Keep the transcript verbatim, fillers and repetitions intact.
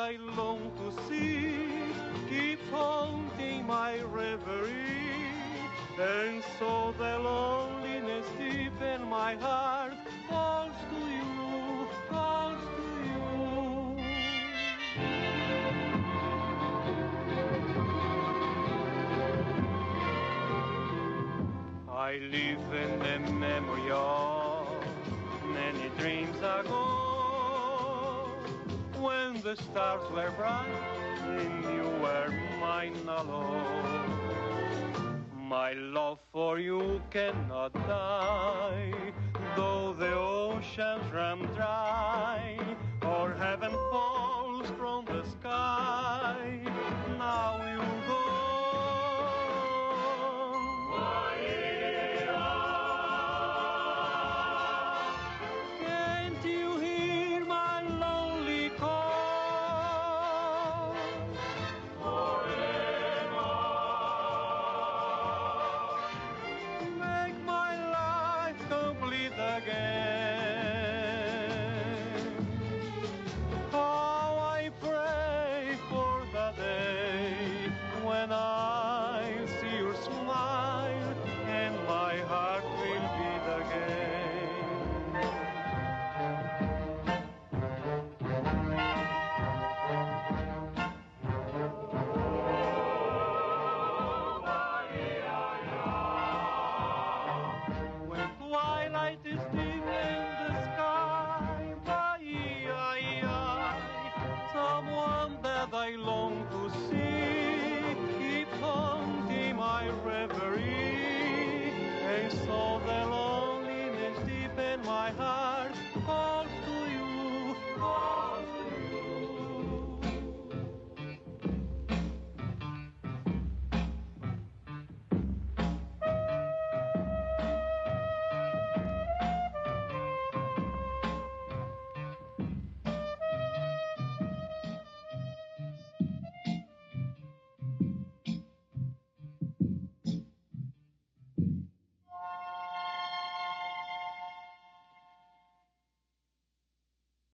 I long to see, keep haunting my reverie, and so the loneliness deep in my heart calls to you, calls to you. I live in the memory of many dreams ago, when the stars were bright and you were mine alone. My love for you cannot die, though the oceans run dry or heaven falls from the sky. Now you go. Again.